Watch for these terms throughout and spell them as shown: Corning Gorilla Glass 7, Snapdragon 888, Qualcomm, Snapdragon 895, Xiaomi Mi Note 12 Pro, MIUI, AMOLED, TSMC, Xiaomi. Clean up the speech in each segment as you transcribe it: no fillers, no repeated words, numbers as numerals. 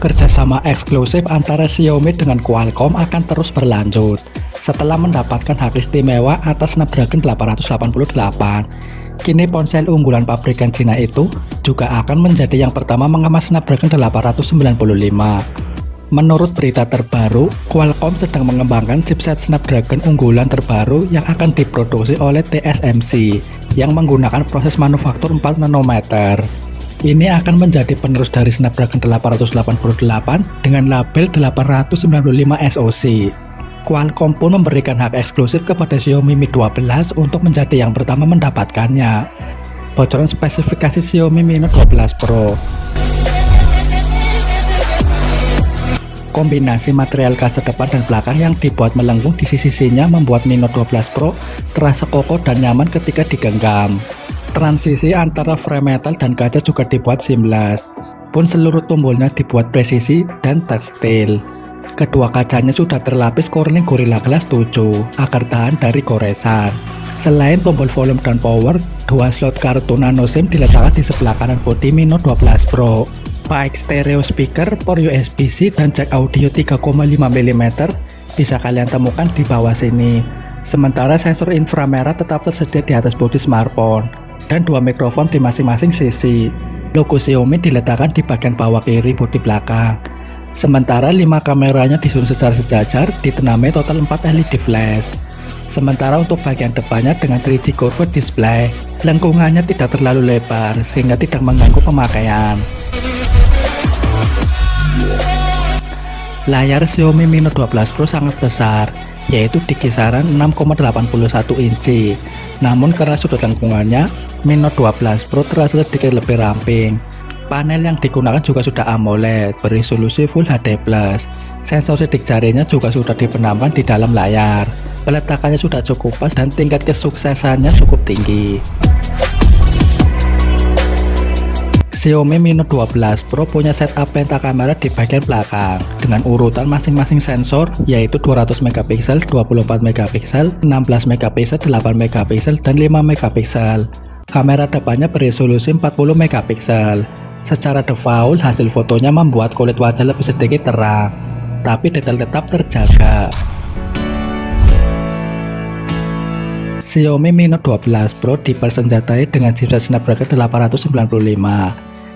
Kerjasama eksklusif antara Xiaomi dengan Qualcomm akan terus berlanjut setelah mendapatkan hak istimewa atas Snapdragon 888. Kini ponsel unggulan pabrikan Cina itu juga akan menjadi yang pertama mengemas Snapdragon 895. Menurut berita terbaru, Qualcomm sedang mengembangkan chipset Snapdragon unggulan terbaru yang akan diproduksi oleh TSMC yang menggunakan proses manufaktur 4 nanometer. Ini akan menjadi penerus dari Snapdragon 888 dengan label 895 SoC. Qualcomm pun memberikan hak eksklusif kepada Xiaomi Mi 12 untuk menjadi yang pertama mendapatkannya. Bocoran spesifikasi Xiaomi Mi Note 12 Pro. Kombinasi material kaca depan dan belakang yang dibuat melengkung di sisi-sisinya membuat Mi Note 12 Pro terasa kokoh dan nyaman ketika digenggam. Transisi antara frame metal dan kaca juga dibuat seamless, pun seluruh tombolnya dibuat presisi dan tekstil. Kedua kacanya sudah terlapis Corning Gorilla Glass 7 agar tahan dari goresan. Selain tombol volume dan power, dua slot kartu nano SIM diletakkan di sebelah kanan bodi Mi Note 12 Pro. Baik stereo speaker, port USB-C dan jack audio 3,5 mm bisa kalian temukan di bawah sini. Sementara sensor inframerah tetap tersedia di atas bodi smartphone dan dua mikrofon di masing-masing sisi. Logo Xiaomi diletakkan di bagian bawah kiri bodi belakang. Sementara 5 kameranya disusun secara sejajar, ditanami total 4 LED flash. Sementara untuk bagian depannya dengan 3D curved display, lengkungannya tidak terlalu lebar sehingga tidak mengganggu pemakaian. Layar Xiaomi Mi Note 12 Pro sangat besar, yaitu di kisaran 6,81 inci. Namun karena sudut lengkungannya, Mi Note 12 Pro terasa sedikit lebih ramping. Panel yang digunakan juga sudah AMOLED, berisolusi Full HD+. Sensor sidik jarinya juga sudah dibenamkan di dalam layar. Peletakannya sudah cukup pas dan tingkat kesuksesannya cukup tinggi. Xiaomi Mi Note 12 Pro punya setup pentakamera di bagian belakang dengan urutan masing-masing sensor, yaitu 200 MP, 24 MP, 16 MP, 8 MP, dan 5 MP. Kamera depannya beresolusi 40 MP. Secara default, hasil fotonya membuat kulit wajah lebih sedikit terang, tapi detail tetap terjaga. Xiaomi Mi Note 12 Pro dipersenjatai dengan chipset Snapdragon 895.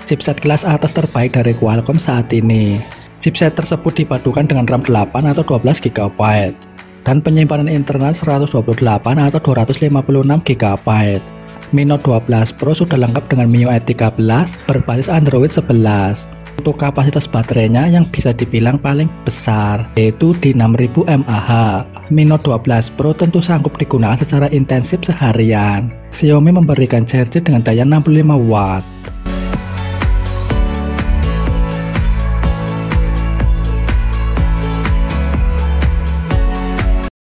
Chipset kelas atas terbaik dari Qualcomm saat ini. Chipset tersebut dipadukan dengan RAM 8 atau 12 GB dan penyimpanan internal 128 atau 256 GB. Mi Note 12 Pro sudah lengkap dengan MIUI 13 berbasis Android 11. Untuk kapasitas baterainya yang bisa dibilang paling besar yaitu di 6000 mAh. Mi Note 12 Pro tentu sanggup digunakan secara intensif seharian. Xiaomi memberikan charge dengan daya 65 Watt.